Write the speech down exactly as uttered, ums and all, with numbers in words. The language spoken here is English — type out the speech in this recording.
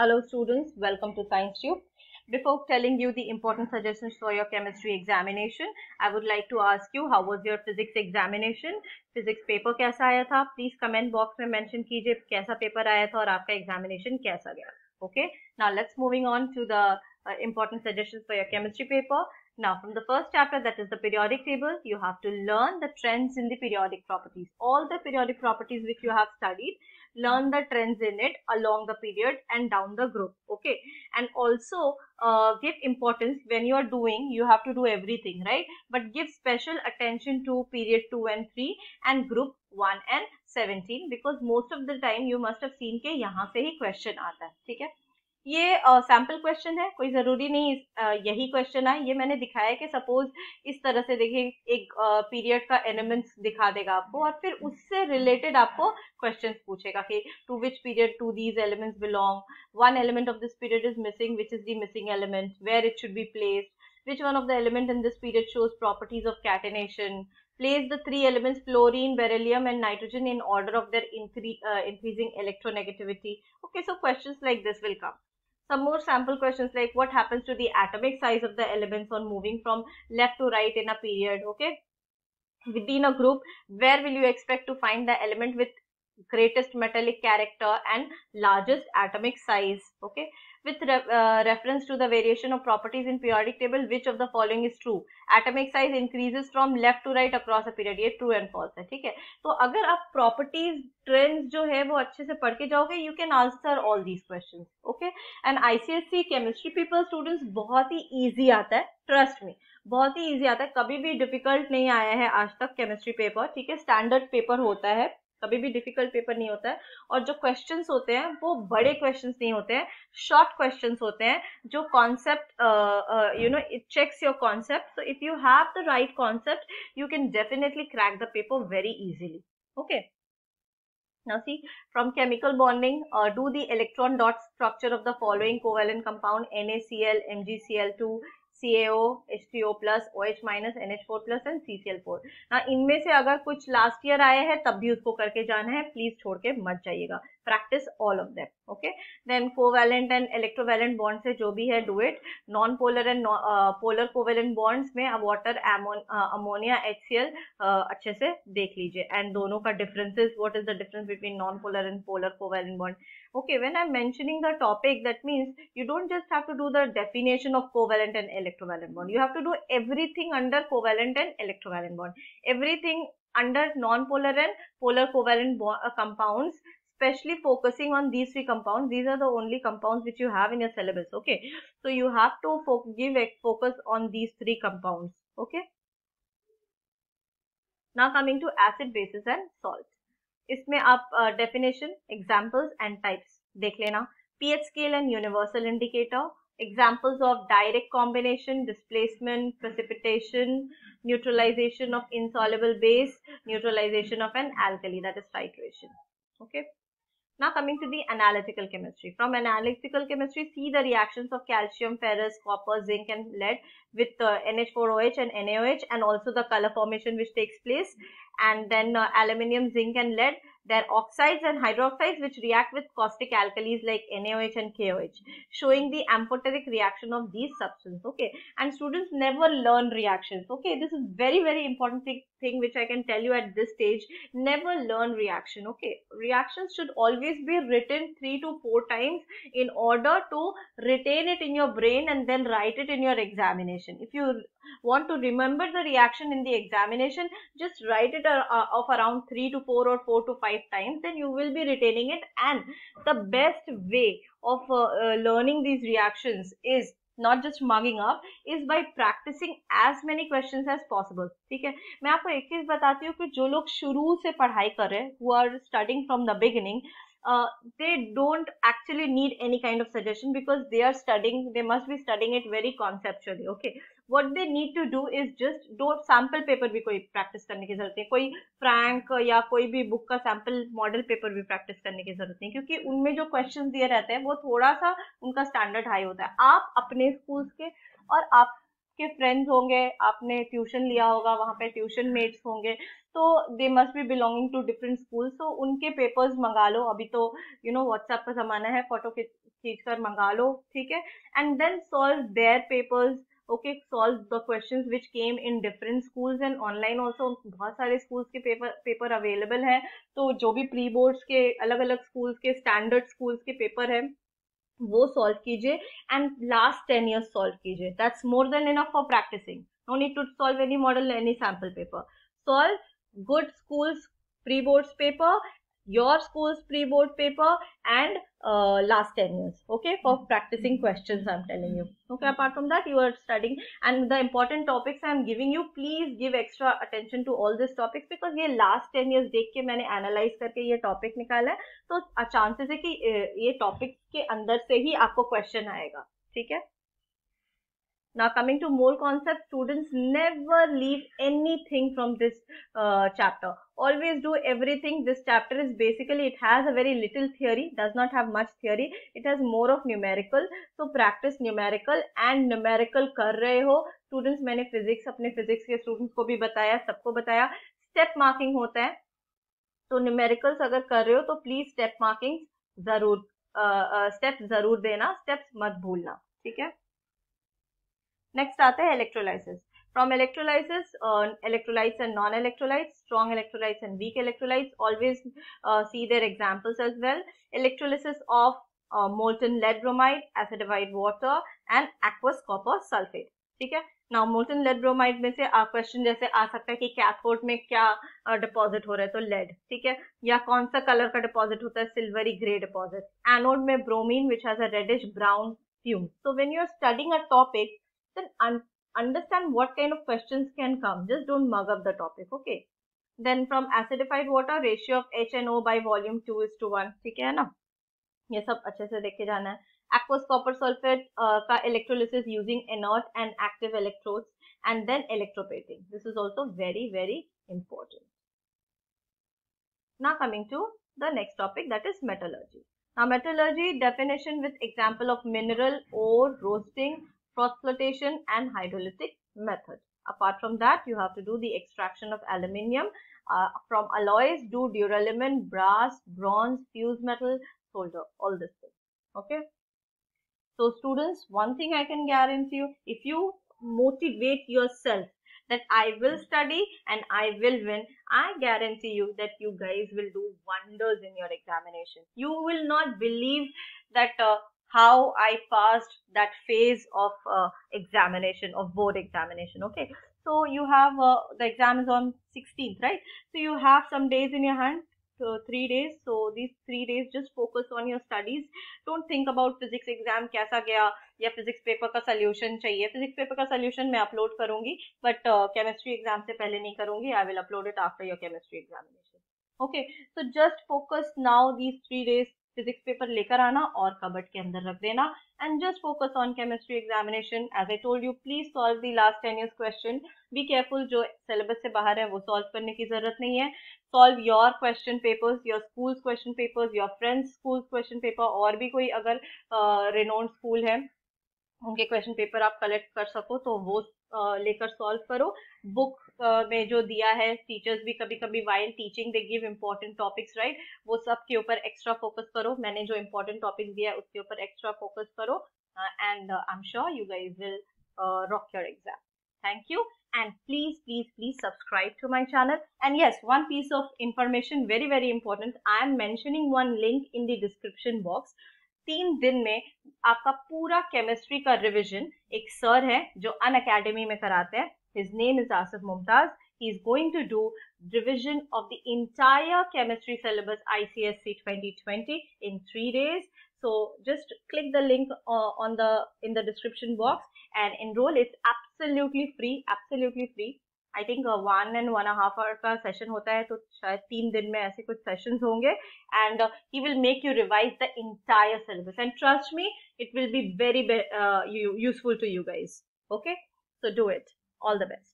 Hello students, welcome to Science Tube. Before telling you the important suggestions for your chemistry examination, I would like to ask you, how was your physics examination? Physics paper कैसा आया था? Please comment box में mention कीजिए कैसा paper आया था और आपका examination कैसा गया. Okay, now let's moving on to the uh, important suggestions for your chemistry paper. Now from the first chapter, that is the periodic table, you have to learn the trends in the periodic properties. All the periodic properties which you have studied, learn the trends in it along the period and down the group, okay? And also uh, give importance when you are doing, you have to do everything, right? But give special attention to period two and three and group one and seventeen, because most of the time you must have seen के यहाँ से ही question आता है, ठीक है? ये uh, sample question है, कोई ज़रूरी नहीं uh, यही question आए. ये मैंने दिखाया कि suppose इस तरह से देखिए एक uh, period का elements दिखा देगा आपको और फिर उससे related आपको questions पूछेगा कि to which period do these elements belong, one element of this period is missing, which is the missing element, where it should be placed, which one of the element in this period shows properties of catenation, place the three elements fluorine, beryllium and nitrogen in order of their incre uh, increasing electronegativity. Okay, so questions like this will come. Some more sample questions like what happens to the atomic size of the elements on moving from left to right in a period, okay? Within a group, where will you expect to find the element with greatest metallic character and largest atomic size, okay? With re uh, reference to the variation of properties in periodic table, which of the following is true? Atomic size increases from left to right across a period. ये true and false है, ठीक है? तो अगर आप properties, trends जो है वो अच्छे से पढ़ के जाओगे, you can answer all these questions, okay? And I C S E chemistry people students बहुत ही easy आता है, trust me, बहुत ही easy आता है, कभी भी difficult नहीं आया है आज तक chemistry paper, ठीक है? Standard paper होता है, कभी भी डिफिकल्ट पेपर नहीं होता है. और जो क्वेश्चंस होते हैं वो बड़े क्वेश्चंस नहीं होते हैं, शॉर्ट क्वेश्चंस होते हैं जो concept, you know, it checks your concept. So if you have the right concept, you can definitely crack the paper very easily, okay? Now see, from chemical bonding, uh, do the electron dot structure of the following covalent compound NaCl, M g C l two, C a O, H two O plus, OH-, N H four plus and C c l four. ना इनमें से अगर कुछ last year आया है तब भी उसको करके जाना है, प्लीज छोड़ के मत जाइएगा. Practice all of them, okay? Then covalent and electrovalent bond से जो भी है do it. Non polar and polar covalent bonds में अब वाटर, अमोनिया, HCl अच्छे से देख लीजिए एंड दोनों का differences, what is the difference between non polar and polar covalent bond. Okay, when I'm mentioning the topic, that means you don't just have to do the definition of covalent and electrovalent bond. You have to do everything under covalent and electrovalent bond. Everything under non-polar and polar covalent bond, uh, compounds, especially focusing on these three compounds. These are the only compounds which you have in your syllabus, okay? So you have to fo- give a focus on these three compounds, okay? Now coming to acid, bases and salts. इसमें आप definition, examples and types देख लेना. PH scale and universal indicator, examples of direct combination, displacement, precipitation, neutralisation of insoluble base, neutralisation of an alkali, that is titration, okay? Now coming to the analytical chemistry. From analytical chemistry, see the reactions of calcium, ferrous, copper, zinc and lead with uh, N H four O H and N a O H, and also the color formation which takes place, and then uh, aluminium, zinc and lead, their oxides and hydroxides which react with caustic alkalis like N a O H and K o H, showing the amphoteric reaction of these substances, okay? And students, never learn reactions, okay? This is very very important thing, thing which I can tell you at this stage. Never learn reaction, okay? Reactions should always be written three to four times in order to retain it in your brain and then write it in your examination. If you want to remember the reaction in the examination, just write it off around three to four or four to five times, then you will be retaining it. And the best way of uh, uh, learning these reactions is not just mugging up, is by practicing as many questions as possible, ठीक है? मैं आपको एक चीज बताती हूँ कि जो लोग शुरू से पढ़ाई कर रहे हैं, who are studying from the beginning, Uh, they don't actually need any kind of suggestion, because they are studying, they must be studying it very conceptually, okay? What they need to do is just do sample paper भी कोई practice करने की जरूरत नहीं, कोई Frank या कोई भी book का sample model paper भी practice करने की जरूरत नहीं, क्योंकि उनमें जो questions दिए रहते हैं वो थोड़ा सा उनका standard high होता है. आप अपने schools के और आप के फ्रेंड्स होंगे, आपने ट्यूशन लिया होगा, वहाँ पे ट्यूशन मेट्स होंगे, तो they must be belonging to different school, so उनके पेपर्स मंगा लो. अभी तो यू नो व्हाट्सएप का ज़माना है, फोटो खींच कर मंगा लो, ठीक है। And then solve their papers, okay, solve the questions which came in different schools and online also बहुत सारे स्कूल्स के पेपर पेपर अवेलेबल है। तो जो भी प्री बोर्ड्स के अलग अलग स्कूल्स के स्टैंडर्ड स्कूल्स के पेपर है वो सॉल्व कीजिए and last ten years solve कीजिए। That's more than enough for practising. No need to solve any model any sample paper. Solve good schools pre boards paper, your school's pre-board paper and uh, last ten years, okay, for practicing questions I'm telling you, okay. Apart from that you are studying and the important topics I'm giving you, please give extra attention to all these topics because ये last ten years देख के मैंने analyze करके ये topic निकाला है, तो chances है कि ये topic के अंदर से ही आपको question आएगा, ठीक है। Now coming to more concepts, students never leave anything from this uh, chapter. Always do everything. This chapter is basically, it has a very little theory, does not have much theory. It has more of numerical. So practice numerical and numerical कर रहे हो students। मैंने physics अपने physics के students को भी बताया, सबको बताया। Step marking होता है, तो numericals अगर कर रहे हो तो please step marking जरूर, uh, uh, steps जरूर देना, steps मत भूलना, ठीक है। नेक्स्ट आता है electrolysis. From electrolysis, electrolytes and non electrolytes, strong electrolytes and weak electrolytes, always see their examples as well. Electrolysis of molten lead bromide, acidified water and aqueous copper sulphate, ठीक है। Now molten lead bromide में से question जैसे आ सकता है कि cathode में क्या डिपॉजिट हो रहा है, तो लेड, ठीक है, या कौन सा कलर का डिपॉजिट होता है, सिल्वरी ग्रे डिपॉजिट। एनोड में bromine which has a reddish brown fume. So when you are studying a topic then un understand what kind of questions can come, just don't mug up the topic, okay. Then from acidified water, ratio of H N O by volume two is to one, ठीक है ना, ये सब अच्छे से देख के जाना है। Aqueous copper sulfate uh, का electrolysis using inert and active electrodes and then electroplating, this is also very very important. Now coming to the next topic, that is metallurgy. Now metallurgy definition with example of mineral ore, roasting, frostflotation and hydrolytic method. Apart from that you have to do the extraction of aluminium uh, from alloys, do duralumin, brass, bronze, fused metal, solder, all this thing, okay. So students, one thing I can guarantee you, if you motivate yourself that I will study and I will win, I guarantee you that you guys will do wonders in your examination. You will not believe that uh, how I passed that phase of uh, examination, of board examination, okay. So you have uh, the exam is on sixteenth, right? So you have some days in your hand, so three days. So these three days just focus on your studies. Don't think about physics exam कैसा गया या physics paper का solution चाहिए। Physics paper का solution मैं upload करूँगी, but uh, chemistry exam से पहले नहीं करूँगी। I will upload it after your chemistry examination, okay. So just focus now these three days. Physics paper लेकर आना और कबर्ड के अंदर रख देना and just focus on chemistry examination. As I told you, please solve the last ten years question, be careful, जो syllabus से बाहर है वो सॉल्व करने की जरूरत नहीं है। Solve your question papers, your schools question papers, your friends schools question paper, और भी कोई अगर रेनोन्ड uh, स्कूल है उनके क्वेश्चन पेपर आप कलेक्ट कर सको तो वो uh, लेकर सॉल्व करो। बुक uh, में जो दिया है, टीचर्स भी कभी कभी while teaching they give important topics, right, वो सब के ऊपर एक्स्ट्रा फोकस करो। मैंने जो इम्पोर्टेंट टॉपिक्स दिया है उसके ऊपर एक्स्ट्रा फोकस करो and I am sure you guys will rock your exam. Thank you and please please please subscribe to my channel. And yes, one piece of information very very important, I am mentioning one link in the description box. तीन दिन में आपका पूरा chemistry का revision, एक sir है जो अन academy में कराते हैं, his name is Asif Mumtaz. He is going to do revision of the entire chemistry syllabus I C S E twenty twenty in three days. So just click the link uh, on the in the description box and enroll. It's absolutely free, absolutely free. I think uh, one and one and a half hour का session होता है, तो शायद तीन दिन में ऐसे कुछ sessions होंगे and uh, he will make you revise the entire syllabus. And trust me, it will be very uh, useful to you guys. Okay, so do it. All the best.